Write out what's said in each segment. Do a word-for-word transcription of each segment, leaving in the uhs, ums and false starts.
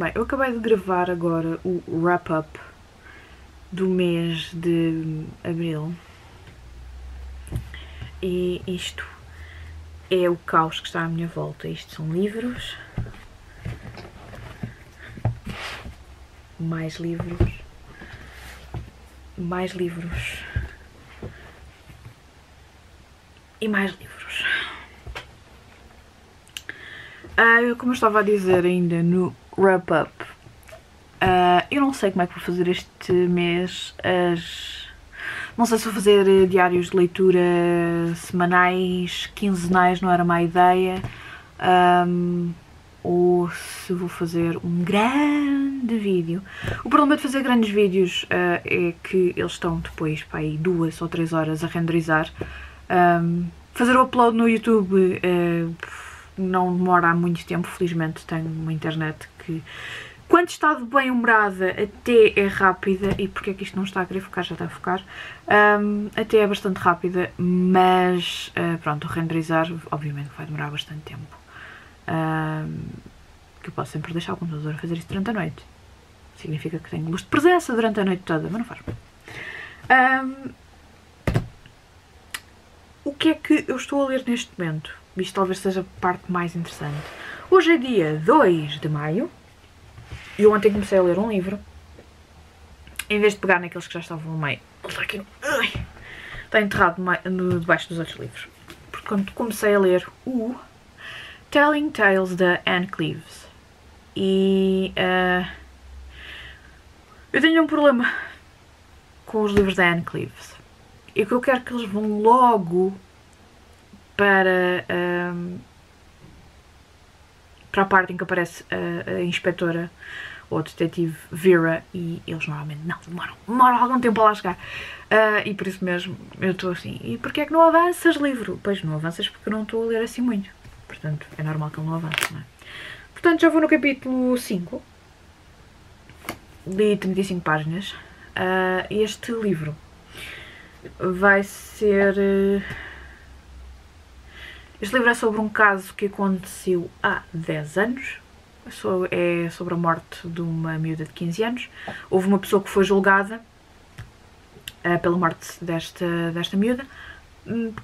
Bem, eu acabei de gravar agora o wrap-up do mês de Abril e isto é o caos que está à minha volta. Isto são livros, mais livros, mais livros e mais livros. Ah, como eu estava a dizer ainda no wrap-up, uh, eu não sei como é que vou fazer este mês, as... não sei se vou fazer diários de leitura semanais, quinzenais, não era má ideia, um, ou se vou fazer um grande vídeo. O problema de fazer grandes vídeos uh, é que eles estão depois para aí duas ou três horas a renderizar. Um, fazer o upload no YouTube uh, não demora há muito tempo, felizmente tenho uma internet que, quando está de bem humorada, até é rápida. E porque é que isto não está a querer focar? Já está a focar. Um, até é bastante rápida, mas uh, pronto, renderizar obviamente vai demorar bastante tempo. Um, que eu posso sempre deixar o computador a fazer isso durante a noite. Significa que tenho luz de presença durante a noite toda, mas não faz mal. Um, o que é que eu estou a ler neste momento? Isto talvez seja a parte mais interessante. Hoje é dia dois de maio e ontem comecei a ler um livro. Em vez de pegar naqueles que já estavam no meio, está aqui no... Ai, está enterrado debaixo dos outros livros. Portanto, comecei a ler o Telling Tales da Ann Cleeves. E uh, eu tenho um problema com os livros da Ann Cleeves. E que eu quero que eles vão logo para, um, para a parte em que aparece a, a inspetora ou a detetive Vera, e eles normalmente não, demoram, demoram algum tempo a lá chegar. Uh, e por isso mesmo eu estou assim, e porquê é que não avanças, livro? Pois não avanças porque eu não estou a ler assim muito, portanto é normal que ele não avance, não é? Portanto já vou no capítulo cinco, li trinta e cinco páginas. Uh, este livro vai ser... Este livro é sobre um caso que aconteceu há dez anos, é sobre a morte de uma miúda de quinze anos. Houve uma pessoa que foi julgada pela morte desta, desta miúda,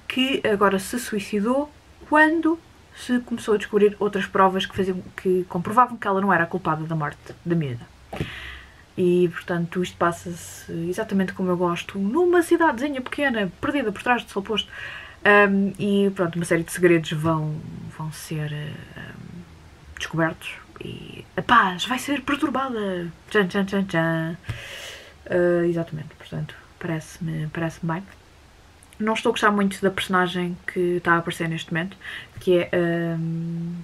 que agora se suicidou quando se começou a descobrir outras provas que, faziam, que comprovavam que ela não era culpada da morte da miúda. E portanto isto passa-se exatamente como eu gosto, numa cidadezinha pequena, perdida por trás do sol posto. Um, e pronto, uma série de segredos vão, vão ser um, descobertos e a paz vai ser perturbada. Tchan, tchan, tchan, tchan. Uh, exatamente, portanto, parece-me parece-me bem. Não estou a gostar muito da personagem que está a aparecer neste momento, que é um,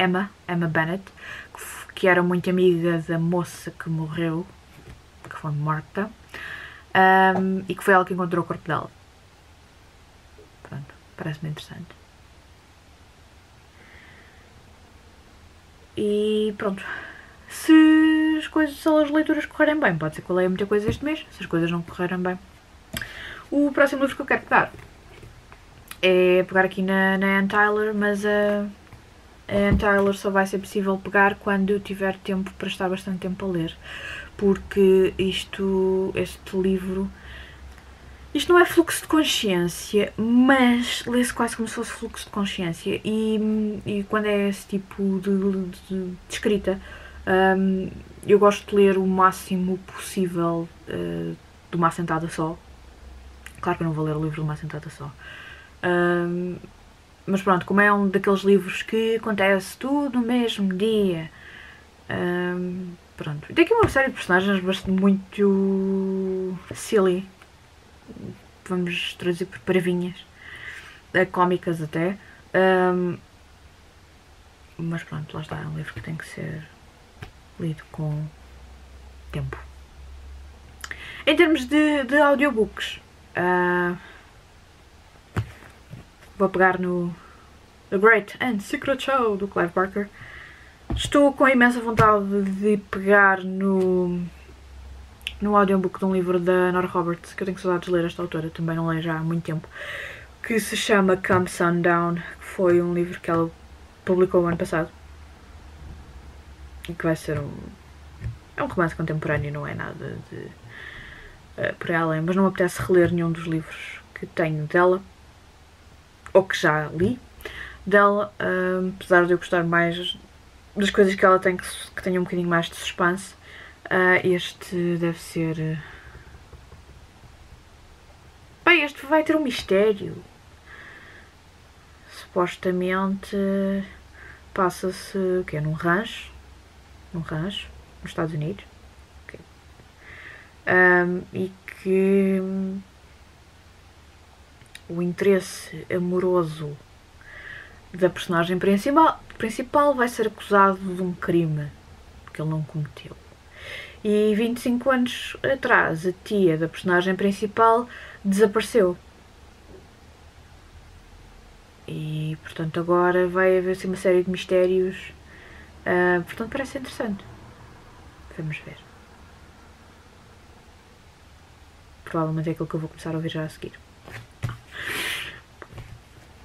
Emma, Emma Bennett, que, que era muito amiga da moça que morreu, que foi morta, um, e que foi ela que encontrou o corpo dela. Parece-me interessante. E pronto. Se as coisas, se as leituras correrem bem, pode ser que eu leia muita coisa este mês. Se as coisas não correrem bem, o próximo livro que eu quero pegar é pegar aqui na, na Ann Tyler, mas a, a Ann Tyler só vai ser possível pegar quando eu tiver tempo para estar bastante tempo a ler. Porque isto, este livro... Isto não é fluxo de consciência, mas lê-se quase como se fosse fluxo de consciência, e, e quando é esse tipo de, de, de escrita, um, eu gosto de ler o máximo possível uh, de uma assentada só. Claro que eu não vou ler o livro de uma assentada só, um, mas pronto, como é um daqueles livros que acontece tudo no mesmo dia, um, pronto. Tem aqui uma série de personagens bastante muito silly. Vamos traduzir por parvinhas, cómicas até, um, mas pronto, lá está, é um livro que tem que ser lido com tempo. Em termos de, de audiobooks, uh, vou pegar no The Great and Secret Show do Clive Barker. Estou com imensa vontade de pegar no... no audiobook de um livro da Nora Roberts, que eu tenho saudades de ler esta autora, também não leio já há muito tempo, que se chama Come Sundown, que foi um livro que ela publicou o ano passado. que vai ser um... é um romance contemporâneo, não é nada de uh, por aí além, mas não me apetece reler nenhum dos livros que tenho dela, ou que já li dela, uh, apesar de eu gostar mais das coisas que ela tem, que, que tenham um bocadinho mais de suspense. Uh, este deve ser... bem, este vai ter um mistério. Supostamente passa-se, o quê? Num rancho, num rancho, nos Estados Unidos, okay. um, e que um, o interesse amoroso da personagem principal, principal vai ser acusado de um crime que ele não cometeu. E vinte e cinco anos atrás, a tia da personagem principal desapareceu. E, portanto, agora vai haver assim uma série de mistérios. Uh, portanto, parece interessante. Vamos ver. Provavelmente é aquilo que eu vou começar a ouvir já a seguir.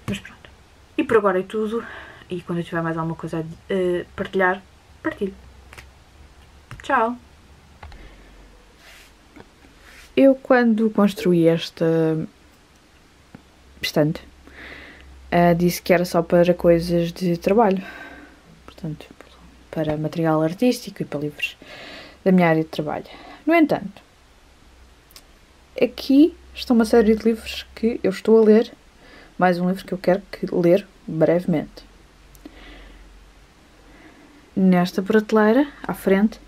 Mas pronto. E por agora é tudo. E quando eu tiver mais alguma coisa a uh, partilhar, partilho. Tchau! Eu, quando construí esta estante, uh, disse que era só para coisas de trabalho, portanto, para material artístico e para livros da minha área de trabalho. No entanto, aqui está uma série de livros que eu estou a ler, mais um livro que eu quero que ler brevemente. Nesta prateleira, à frente,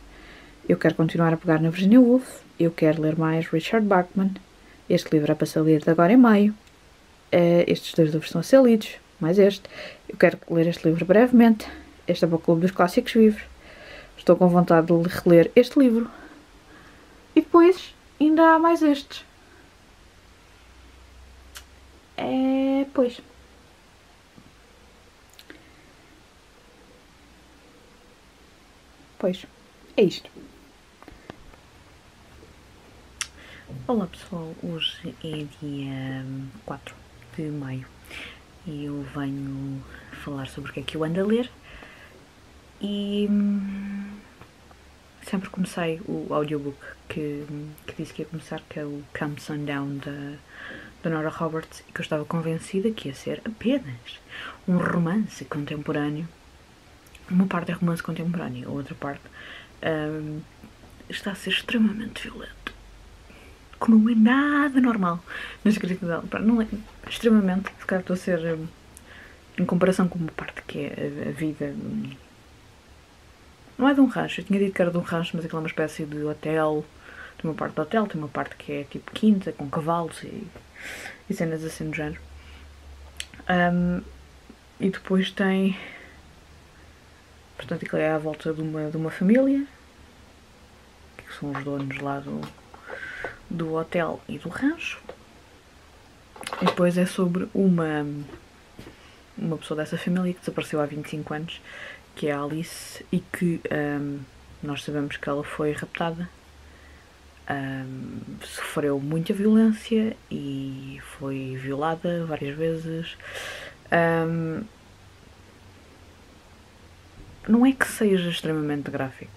eu quero continuar a pegar na Virginia Woolf, eu quero ler mais Richard Bachman, este livro é para ser lido agora em maio, uh, estes dois livros estão a ser lidos, mais este, eu quero ler este livro brevemente, este é para o Clube dos Clássicos Vivos, estou com vontade de reler este livro, e depois ainda há mais estes. É, pois... Pois, é isto. Olá pessoal, hoje é dia quatro de maio e eu venho falar sobre o que é que eu ando a ler e hum, sempre comecei o audiobook que, que disse que ia começar, que é o Come Sundown da, da Nora Roberts, e que eu estava convencida que ia ser apenas um romance contemporâneo. Uma parte é romance contemporâneo, a outra parte hum, está a ser extremamente violento. Como não é nada normal na escrita dela. Não é extremamente, se calhar estou a ser, em comparação com uma parte que é a vida, não é de um rancho, eu tinha dito que era de um rancho, mas aquilo é uma espécie de hotel, tem uma parte de hotel, tem uma parte que é tipo quinta, com cavalos e, e cenas assim do género. Hum, e depois tem, portanto, aquilo é à volta de uma, de uma família, que são os donos lá do... do hotel e do rancho, e depois é sobre uma uma pessoa dessa família que desapareceu há vinte e cinco anos, que é a Alice, e que um, nós sabemos que ela foi raptada, um, sofreu muita violência e foi violada várias vezes. Um, não é que seja extremamente gráfico,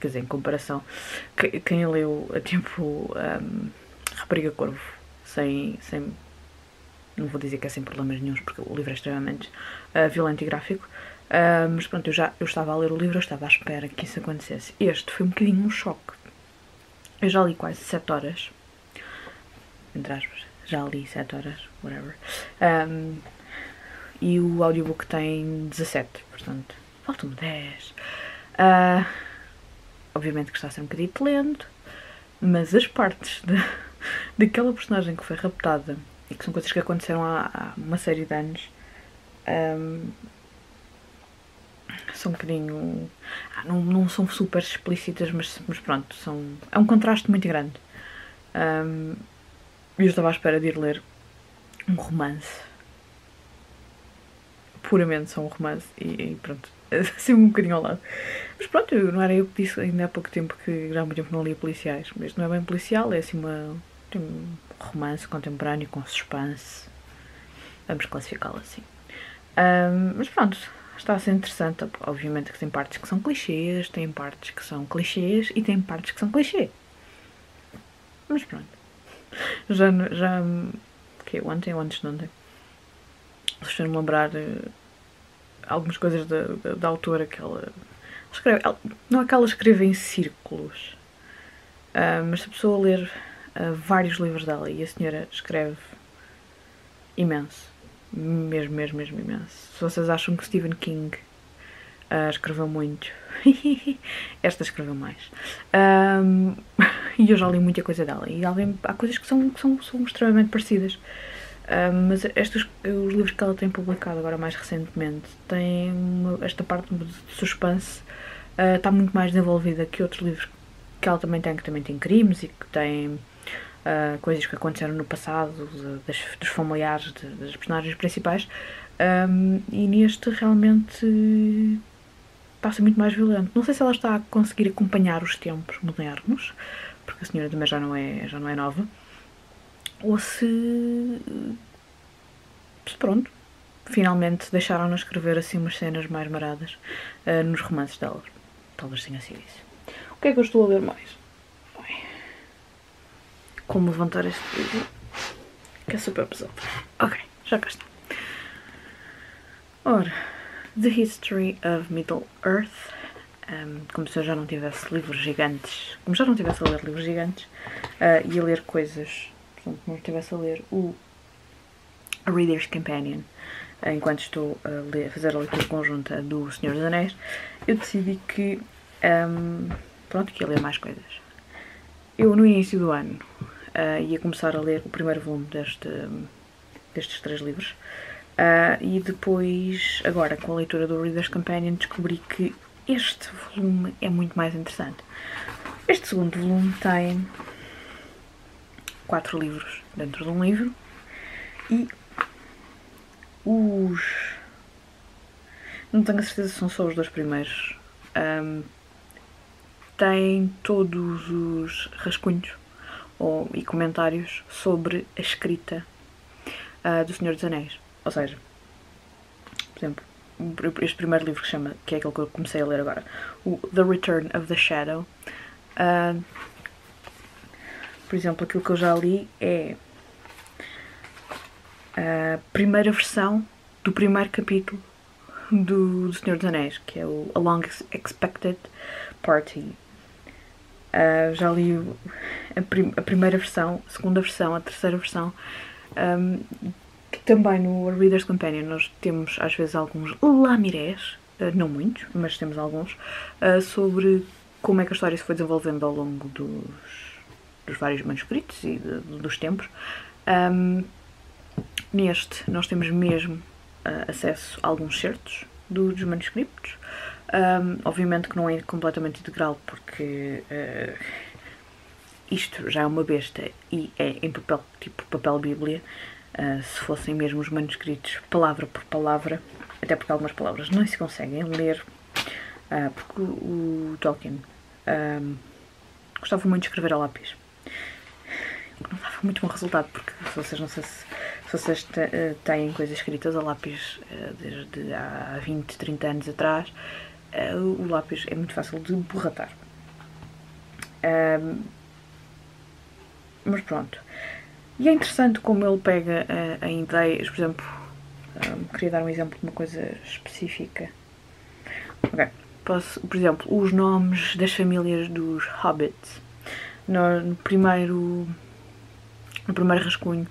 quer dizer, em comparação, quem leu a tipo um, Rapariga Corvo, sem, sem, não vou dizer que é sem problemas nenhuns, porque o livro é extremamente uh, violento e gráfico, uh, mas pronto, eu já eu estava a ler o livro, eu estava à espera que isso acontecesse. Este foi um bocadinho um choque. Eu já li quase sete horas, entre aspas, já li sete horas, whatever, um, e o audiobook tem dezassete, portanto, faltam-me dez. Uh, Obviamente que está a ser um bocadinho lento, mas as partes de, daquela personagem que foi raptada, e que são coisas que aconteceram há, há uma série de anos, um, são um bocadinho... Ah, não, não são super explícitas, mas, mas pronto, são, é um contraste muito grande. Um, eu estava à espera de ir ler um romance. Puramente só um romance, e, e pronto. Assim um bocadinho ao lado. Mas pronto, não era eu que disse ainda há pouco tempo que já há muito tempo não lia policiais. Mas isto não é bem policial, é assim uma, um romance contemporâneo com suspense. Vamos classificá-lo assim. Um, mas pronto, está a ser interessante. Obviamente que tem partes que são clichês, tem partes que são clichês e tem partes que são clichê. Mas pronto. Já... já que okay, ontem ou antes de ontem. Deixa-me lembrar uh, algumas coisas da, da, da autora que ela... ela escreve, ela, não é que ela escreve em círculos. Uh, mas se a pessoa ler uh, vários livros dela, e a senhora escreve imenso. Mesmo, mesmo, mesmo imenso. Se vocês acham que Stephen King uh, escreveu muito, esta escreveu mais. Um, e eu já li muita coisa dela. E alguém, há coisas que são, que são, são extremamente parecidas. Uh, mas estes os livros que ela tem publicado agora mais recentemente têm uma, esta parte de suspense uh, está muito mais desenvolvida que outros livros que ela também tem, que também tem crimes e que tem... Uh, coisas que aconteceram no passado, de, das, dos familiares, de, das personagens principais, um, e neste realmente passa muito mais violento. Não sei se ela está a conseguir acompanhar os tempos modernos, porque a senhora também já não é, já não é nova, ou se, se pronto, finalmente deixaram-na escrever assim umas cenas mais maradas uh, nos romances delas. Talvez tenha sido isso. O que é que eu estou a ler mais? Como levantar este vídeo, que é super pesado. Ok, já cá está. Ora, The History of Middle-earth. Um, como se eu já não tivesse livros gigantes, como já não tivesse a ler livros gigantes uh, e a ler coisas, portanto, não estivesse a ler o a Reader's Companion, uh, enquanto estou a, ler, a fazer a leitura conjunta do Senhor dos Anéis, eu decidi que, um, pronto, que ia ler mais coisas. Eu, no início do ano, Uh, ia começar a ler o primeiro volume deste, destes três livros uh, e depois, agora com a leitura do Reader's Companion, descobri que este volume é muito mais interessante. Este segundo volume tem quatro livros dentro de um livro e os... não tenho a certeza se são só os dois primeiros, um, têm todos os rascunhos Ou, e comentários sobre a escrita uh, do Senhor dos Anéis. Ou seja, por exemplo, este primeiro livro que se chama, que é aquele que eu comecei a ler agora, o The Return of the Shadow, uh, por exemplo, aquilo que eu já li é a primeira versão do primeiro capítulo do, do Senhor dos Anéis, que é o A Long Expected Party. Uh, já li a, prim a primeira versão, a segunda versão, a terceira versão, um, que também no Reader's Companion nós temos às vezes alguns lamirés, uh, não muitos, mas temos alguns, uh, sobre como é que a história se foi desenvolvendo ao longo dos, dos vários manuscritos e de, dos tempos. Um, neste nós temos mesmo uh, acesso a alguns certos do, dos manuscritos. Um, obviamente que não é completamente integral, porque uh, isto já é uma besta e é em papel, tipo papel bíblia, uh, se fossem mesmo os manuscritos palavra por palavra, até porque algumas palavras não se conseguem ler, uh, porque o, o Tolkien um, gostava muito de escrever a lápis, o que não dava muito bom resultado, porque se vocês não sei se... Se vocês têm coisas escritas a lápis desde há vinte, trinta anos atrás, o lápis é muito fácil de borratar. Mas pronto. E é interessante como ele pega em ideias, por exemplo, queria dar um exemplo de uma coisa específica. Okay. Posso, por exemplo, os nomes das famílias dos hobbits. No primeiro, no primeiro rascunho,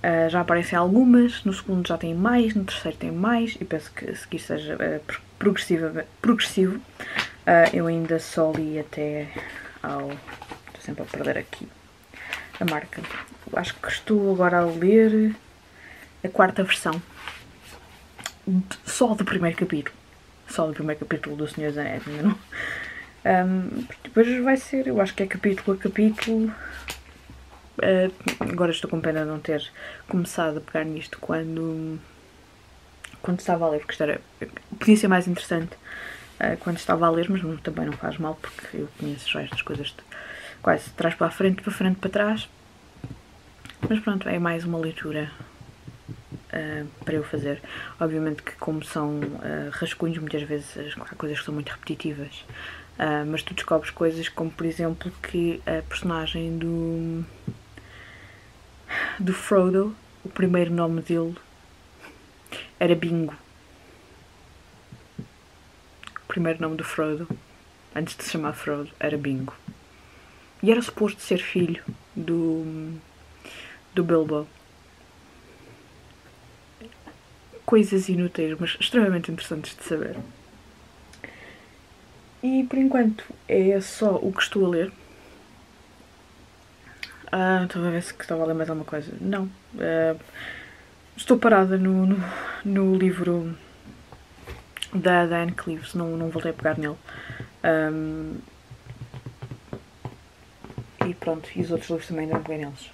Uh, já aparecem algumas, no segundo já tem mais, no terceiro tem mais, e penso que a seguir seja uh, progressiva, progressivo. Uh, eu ainda só li até ao... estou sempre a perder aqui a marca. Eu acho que estou agora a ler a quarta versão, de, só do primeiro capítulo. Só do primeiro capítulo do Senhor dos Anéis, não? Um, depois vai ser, eu acho que é capítulo a capítulo. Uh, agora estou com pena de não ter começado a pegar nisto quando, quando estava a ler, porque isto era, podia ser mais interessante uh, quando estava a ler, mas também não faz mal, porque eu conheço já estas coisas de, quase de trás para a frente, para a frente para trás. Mas pronto, é mais uma leitura uh, para eu fazer. Obviamente que, como são uh, rascunhos, muitas vezes há coisas que são muito repetitivas, uh, mas tu descobres coisas como, por exemplo, que a personagem do, do Frodo, o primeiro nome dele era Bingo. O primeiro nome do Frodo, antes de se chamar Frodo, era Bingo. E era suposto ser filho do, do Bilbo. Coisas inúteis, mas extremamente interessantes de saber. E por enquanto é só o que estou a ler. Ah, estava a ver se estava a ler mais alguma coisa. Não. Uh, estou parada no, no, no livro da Ann Cleeves, não, não voltei a pegar nele. Um, e pronto, e os outros livros também ainda não peguei neles.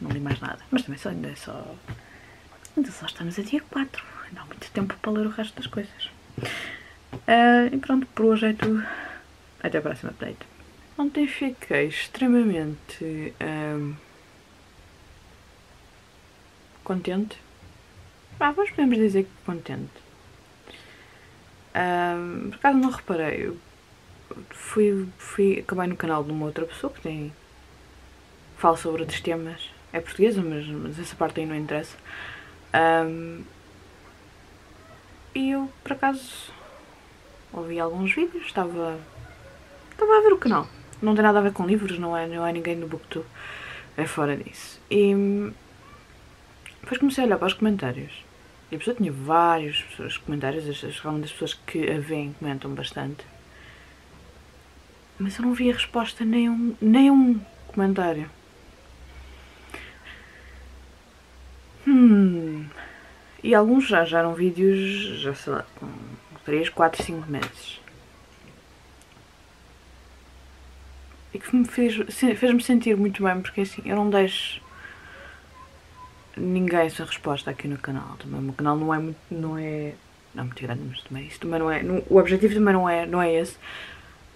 Não li mais nada, mas também só, ainda é só... Ainda só estamos a dia quatro, ainda há muito tempo para ler o resto das coisas. Uh, e pronto, por hoje é tudo. Até a próxima update. Ontem fiquei extremamente... Um, contente. Ah, mas podemos dizer que contente. Um, por acaso não reparei, eu fui, fui acabei no canal de uma outra pessoa que tem, fala sobre outros temas, é portuguesa, mas, mas essa parte aí não interessa, um, e eu por acaso ouvi alguns vídeos, estava, estava a ver o canal, não tem nada a ver com livros, não é, não é ninguém no BookTube, é fora disso, e depois comecei a olhar para os comentários. E a pessoa tinha vários pessoas, comentários, realmente as pessoas que a veem comentam bastante. Mas eu não vi a resposta nem um, nem um comentário. Hum. E alguns já, já eram vídeos, já sei lá, com três, quatro, cinco meses. E que me fez, fez-me sentir muito bem, porque assim, eu não deixo... ninguém sem resposta aqui no canal. Também o meu canal não é muito, não é, não é muito grande, mas também isso também não é, não, o objetivo também não é, não é esse,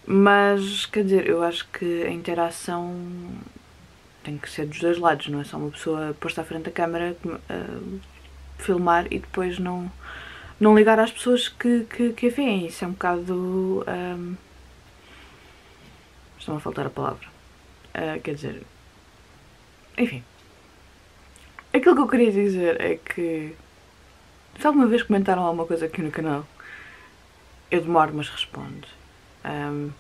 mas quer dizer, eu acho que a interação tem que ser dos dois lados, não é só uma pessoa posta à frente da câmara, uh, filmar e depois não, não ligar às pessoas que, que, que a veem, isso é um bocado, um, estão a faltar a palavra, uh, quer dizer, enfim. Aquilo que eu queria dizer é que, se alguma vez comentaram alguma coisa aqui no canal, eu demoro, mas respondo. Um,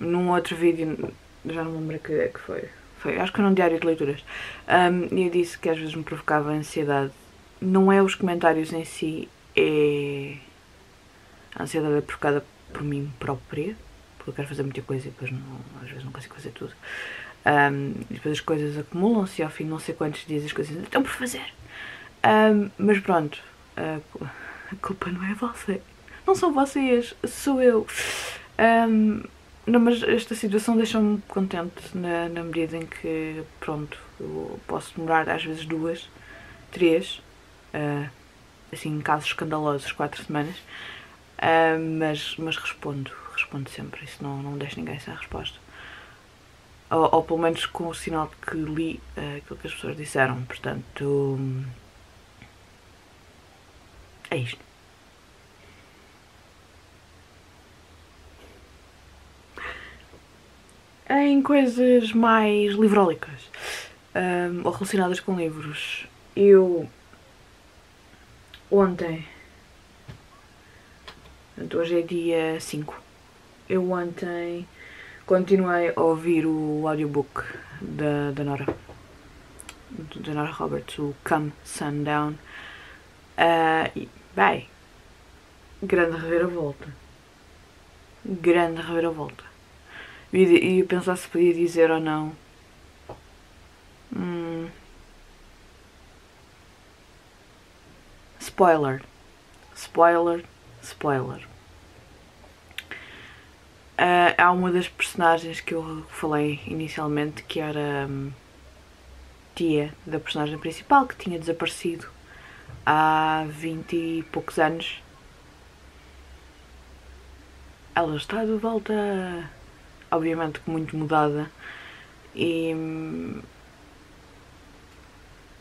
num outro vídeo, já não me lembro que é que foi, foi, acho que era um diário de leituras, um, eu disse que às vezes me provocava ansiedade. Não é os comentários em si, é... a ansiedade é provocada por mim própria, porque eu quero fazer muita coisa e depois não, às vezes não consigo fazer tudo. Um, e depois as coisas acumulam-se e ao fim não sei quantos dias as coisas estão por fazer. Um, mas pronto, a, a culpa não é vossa, não são vocês, sou eu. Um, não, mas esta situação deixa-me contente na, na medida em que, pronto, eu posso demorar às vezes duas, três, uh, assim em casos escandalosos, quatro semanas, uh, mas, mas respondo, respondo sempre, isso não, não deixo ninguém sem resposta. Ou, ou pelo menos com o sinal de que li uh, aquilo que as pessoas disseram, portanto, um, é isto. Em coisas mais livrólicas, um, ou relacionadas com livros, eu ontem, hoje é dia cinco, eu ontem... continuei a ouvir o audiobook da, da Nora, da Nora Roberts, o Come Sundown, uh, e, bem, grande reviravolta, grande reviravolta, e, e pensar se podia dizer ou não, hum, spoiler, spoiler, spoiler. Uh, há uma das personagens que eu falei inicialmente que era um, tia da personagem principal, que tinha desaparecido há vinte e poucos anos. Ela está de volta, obviamente muito mudada, e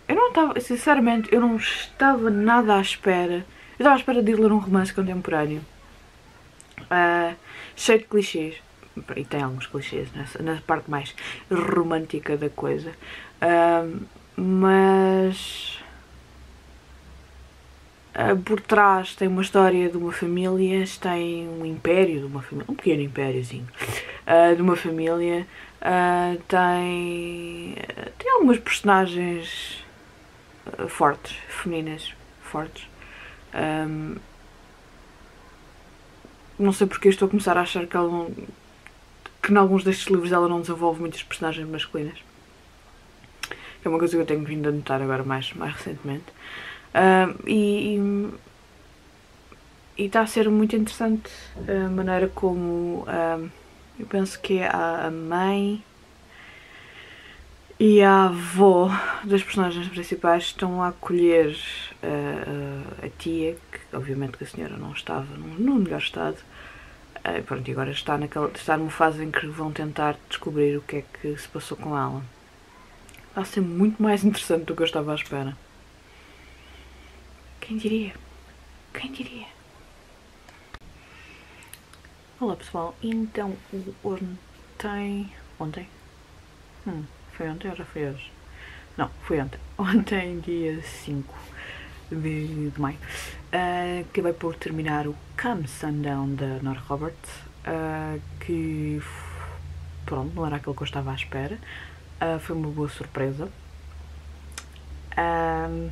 Eu não estava, sinceramente, eu não estava nada à espera. Eu estava à espera de ir ler um romance contemporâneo. Uh, cheio de clichês. E tem alguns clichês nessa, na parte mais romântica da coisa. Uh, mas... Uh, por trás tem uma história de uma família, tem um império de uma família, um pequeno impériozinho, uh, de uma família, uh, tem, uh, tem algumas personagens uh, fortes, femininas fortes. Um, não sei porque estou a começar a achar que, ela, que em alguns destes livros ela não desenvolve muitas personagens masculinas, que é uma coisa que eu tenho vindo a notar agora mais, mais recentemente. Uh, e está a ser muito interessante a maneira como uh, eu penso que é a, a mãe e a avó das personagens principais estão a acolher uh, uh, a tia, que obviamente que a senhora não estava no melhor estado, uh, pronto, e agora está, naquela, está numa fase em que vão tentar descobrir o que é que se passou com ela. Está a ser muito mais interessante do que eu estava à espera. Quem diria? Quem diria? Olá pessoal, então ontem... Ontem? Hum, foi ontem ou já foi hoje? Não, foi ontem. Ontem, dia cinco de maio, uh, acabei por terminar o Come Sundown da Nora Roberts, uh, que pronto, não era aquilo que eu estava à espera, uh, foi uma boa surpresa. Uh,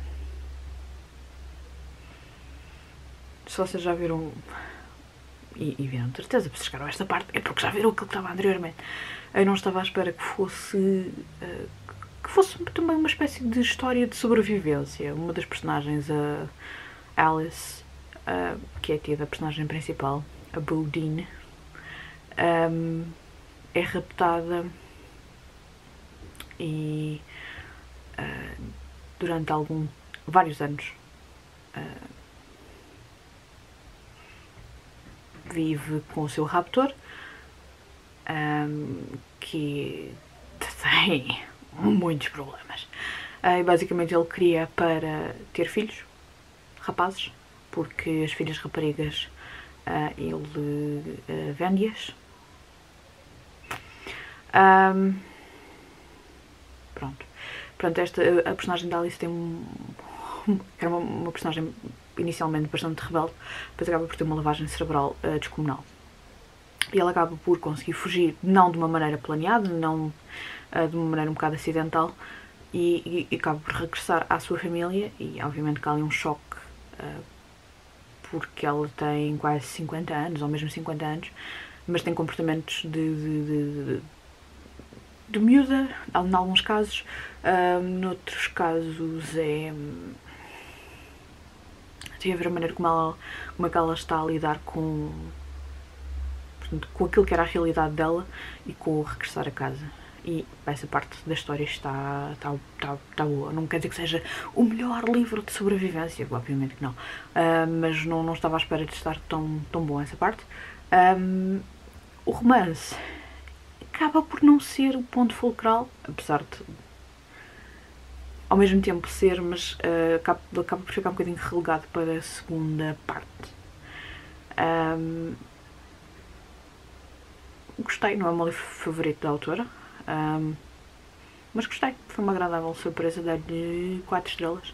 Se vocês já viram, e, e viram de certeza, porque chegaram a esta parte, é porque já viram aquilo que estava anteriormente. Eu não estava à espera que fosse, uh, que fosse também uma espécie de história de sobrevivência. Uma das personagens, a Alice, uh, que é a tia da personagem principal, a Bodine, um, é raptada e uh, durante algum, vários anos, uh, vive com o seu raptor, um, que tem muitos problemas. Uh, e basicamente ele queria para ter filhos, rapazes, porque as filhas raparigas uh, ele uh, vende-as. Um, pronto. Pronto, esta, a personagem da Alice tem um, era uma, uma personagem inicialmente bastante rebelde, depois acaba por ter uma lavagem cerebral uh, descomunal. E ela acaba por conseguir fugir, não de uma maneira planeada, não uh, de uma maneira um bocado acidental, e, e, e acaba por regressar à sua família, e obviamente que há ali um choque, uh, porque ela tem quase cinquenta anos, ou mesmo cinquenta anos, mas tem comportamentos de, de, de, de, de miúda, em alguns casos, uh, noutros casos é... Tem a ver a maneira como, ela, como é que ela está a lidar com, portanto, com aquilo que era a realidade dela e com o regressar a casa. E essa parte da história está, está, está, está boa. Não quer dizer que seja o melhor livro de sobrevivência, obviamente que não. Uh, mas não, não estava à espera de estar tão, tão boa essa parte. Um, o romance acaba por não ser o ponto fulcral, apesar de... ao mesmo tempo ser, mas uh, acaba, acaba por ficar um bocadinho relegado para a segunda parte. Um, gostei, não é o meu livro favorito da autora, um, mas gostei, foi uma agradável surpresa, dar-lhe quatro estrelas.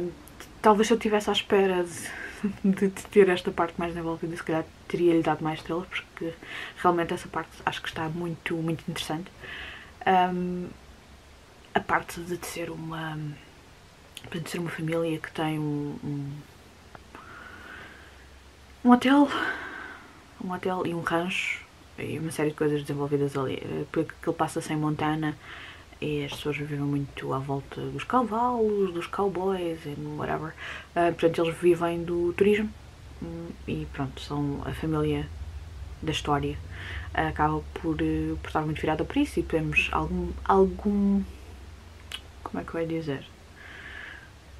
Um, talvez se eu estivesse à espera de, de, de ter esta parte mais desenvolvida, se calhar teria-lhe dado mais estrelas, porque realmente essa parte acho que está muito, muito interessante. Um, A parte de ser uma, de ser uma família que tem um, um, um hotel, um hotel e um rancho e uma série de coisas desenvolvidas ali, porque ele passa-se em Montana e as pessoas vivem muito à volta dos cavalos, dos cowboys e whatever, uh, portanto eles vivem do turismo e pronto, são a família da história, uh, acaba por, por estar muito virada para isso e temos algum... algum como é que eu ia dizer?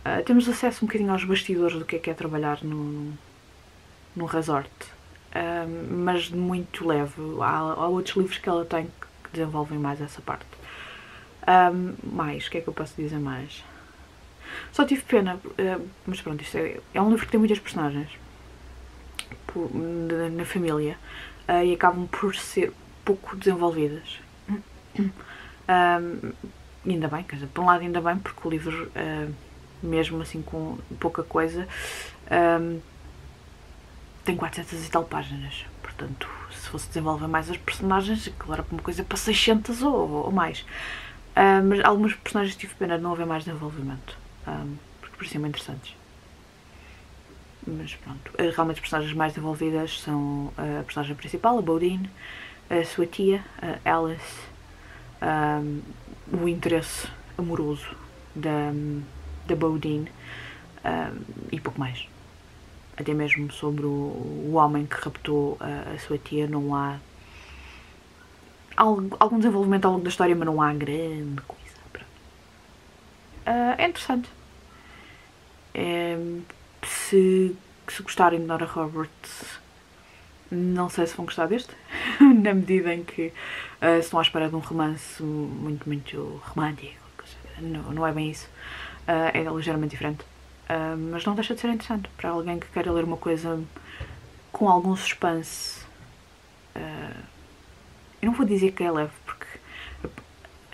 Uh, temos acesso um bocadinho aos bastidores do que é que é trabalhar num no, no resort, uh, mas de muito leve. Há, há outros livros que ela tem que desenvolvem mais essa parte. Um, mais, o que é que eu posso dizer mais? Só tive pena, uh, mas pronto, isto é, é um livro que tem muitas personagens por, na, na família uh, e acabam por ser pouco desenvolvidas. Um, ainda bem, quer dizer, por um lado ainda bem, porque o livro, uh, mesmo assim com pouca coisa, um, tem quatrocentas e tal páginas, portanto, se fosse desenvolver mais as personagens, claro, uma coisa para seiscentas ou, ou mais. Uh, mas algumas personagens tive pena de não haver mais desenvolvimento, um, porque pareciam interessantes. Mas pronto, realmente as personagens mais desenvolvidas são a personagem principal, a Bodine, a sua tia, a Alice, um, o interesse amoroso da, da Bodine um, e pouco mais. Até mesmo sobre o, o homem que raptou a, a sua tia, não há algum desenvolvimento ao longo da história, mas não há grande coisa. Uh, é interessante. É, se, se gostarem de Nora Roberts, não sei se vão gostar deste, na medida em que uh, estão à espera de um romance muito, muito romântico. Não, não é bem isso. Uh, é ligeiramente diferente. Uh, mas não deixa de ser interessante para alguém que queira ler uma coisa com algum suspense. Uh, Eu não vou dizer que é leve, porque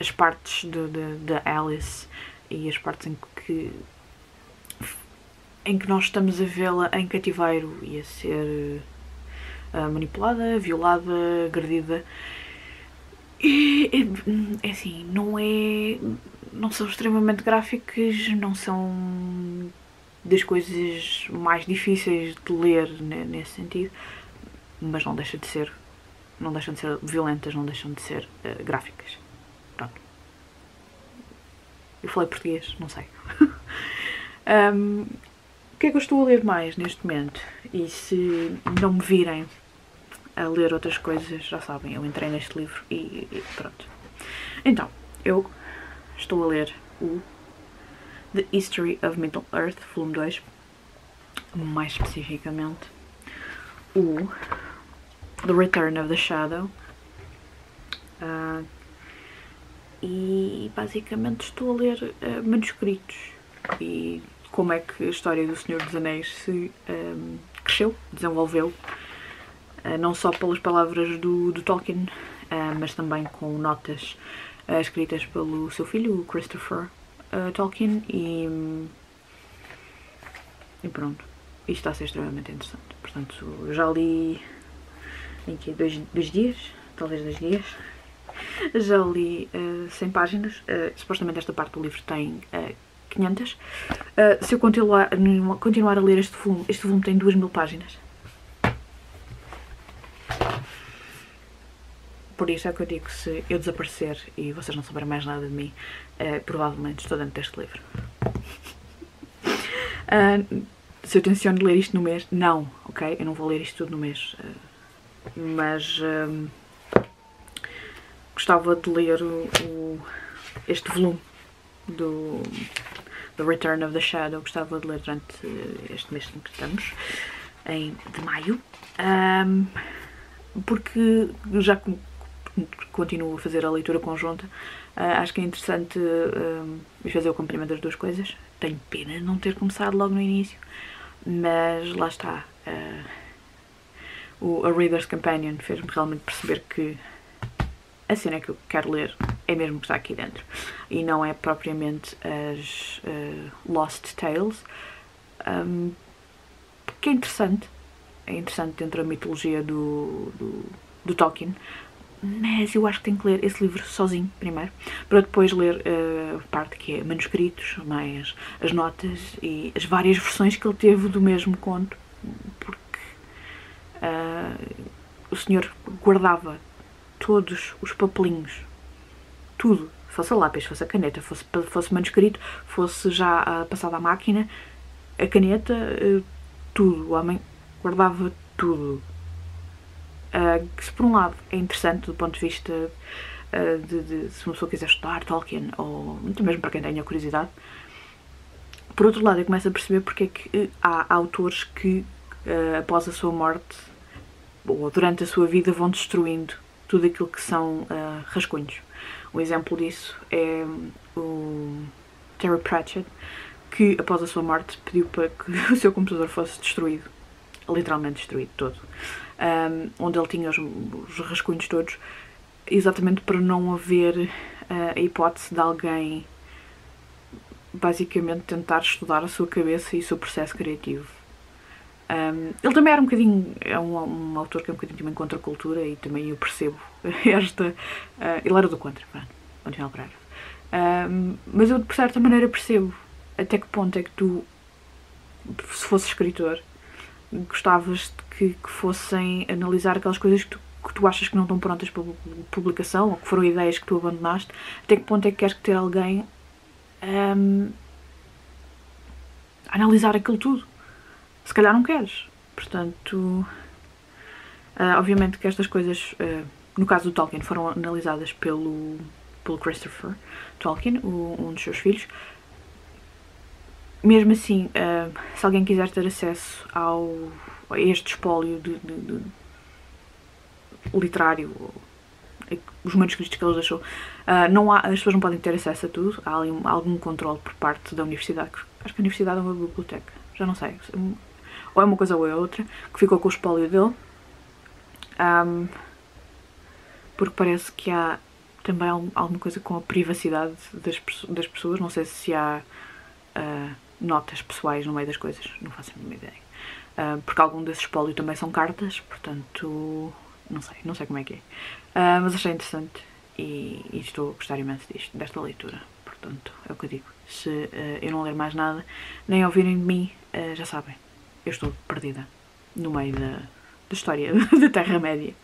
as partes da Alice e as partes em que, em que nós estamos a vê-la em cativeiro e a ser uh, manipulada, violada, agredida, e, é, é assim, não é, não são extremamente gráficas, não são das coisas mais difíceis de ler, né, nesse sentido, mas não deixa de ser. Não deixam de ser violentas, não deixam de ser uh, gráficas. Pronto. Eu falei português, não sei. um, o que é que eu estou a ler mais neste momento? E se não me virem a ler outras coisas, já sabem, eu entrei neste livro e, e pronto. Então, eu estou a ler o The History of Middle-earth, volume dois. Mais especificamente, o The Return of the Shadow, uh, e basicamente estou a ler uh, manuscritos e como é que a história do Senhor dos Anéis se um, cresceu, desenvolveu, uh, não só pelas palavras do, do Tolkien, uh, mas também com notas uh, escritas pelo seu filho, o Christopher uh, Tolkien, e, e pronto, isto está a ser extremamente interessante. Portanto, já li em que dois, dois dias, talvez dois dias, já li uh, cem páginas, uh, supostamente esta parte do livro tem uh, quinhentas, uh, se eu continuar, continuar a ler este volume, este volume tem duas mil páginas, por isso é que eu digo que se eu desaparecer e vocês não souberem mais nada de mim, uh, provavelmente estou dentro deste livro. Uh, se eu tenciono ler isto no mês, não, ok? Eu não vou ler isto tudo no mês. Uh, mas hum, gostava de ler o, o, este volume do The Return of the Shadow, gostava de ler durante este mês em que estamos, em, de maio, hum, porque já continuo a fazer a leitura conjunta, uh, acho que é interessante uh, fazer o acompanhamento das duas coisas. Tenho pena de não ter começado logo no início, mas lá está. Uh, O A Reader's Companion fez-me realmente perceber que a cena que eu quero ler é mesmo que está aqui dentro. E não é propriamente as uh, Lost Tales, um, porque é interessante. É interessante dentro da mitologia do, do, do Tolkien, mas eu acho que tenho que ler esse livro sozinho primeiro, para depois ler uh, a parte que é manuscritos, mais as notas e as várias versões que ele teve do mesmo conto, porque Uh, o senhor guardava todos os papelinhos, tudo, fosse a lápis, fosse a caneta, fosse, fosse manuscrito, fosse já uh, passado à máquina, a caneta, uh, tudo, o homem guardava tudo. Uh, que se por um lado é interessante do ponto de vista uh, de, de se uma pessoa quiser estudar Tolkien, ou muito mesmo para quem tenha curiosidade, por outro lado eu começo a perceber porque é que uh, há, há autores que uh, após a sua morte ou durante a sua vida vão destruindo tudo aquilo que são uh, rascunhos. Um exemplo disso é o Terry Pratchett, que após a sua morte pediu para que o seu computador fosse destruído, literalmente destruído todo, um, onde ele tinha os, os rascunhos todos, exatamente para não haver uh, a hipótese de alguém basicamente tentar estudar a sua cabeça e o seu processo criativo. Um, ele também era um bocadinho, é um, um autor que é um bocadinho também contra a cultura, e também eu percebo esta... Uh, ele era do contra, pronto, continuar para ela. Um, mas eu de certa maneira percebo até que ponto é que tu, se fosses escritor, gostavas de que, que fossem analisar aquelas coisas que tu, que tu achas que não estão prontas para publicação, ou que foram ideias que tu abandonaste, até que ponto é que queres ter alguém um, a analisar aquilo tudo? Se calhar não queres, portanto, uh, obviamente que estas coisas, uh, no caso do Tolkien, foram analisadas pelo, pelo Christopher Tolkien, o, um dos seus filhos. Mesmo assim, uh, se alguém quiser ter acesso ao, a este espólio de, de, de literário, os manuscritos que ele deixou, uh, não há, as pessoas não podem ter acesso a tudo, há ali um, algum controle por parte da universidade, acho que a universidade é uma biblioteca, já não sei, ou é uma coisa ou é outra, que ficou com o espólio dele, um, porque parece que há também alguma coisa com a privacidade das, das pessoas, não sei se há uh, notas pessoais no meio das coisas, não faço a mínima ideia, uh, porque algum desses espólio também são cartas, portanto, não sei, não sei como é que é, uh, mas achei interessante e, e estou a gostar imenso disto, desta leitura, portanto, é o que eu digo. Se uh, eu não ler mais nada, nem ouvirem de mim, uh, já sabem, eu estou perdida no meio da, da história da Terra-média.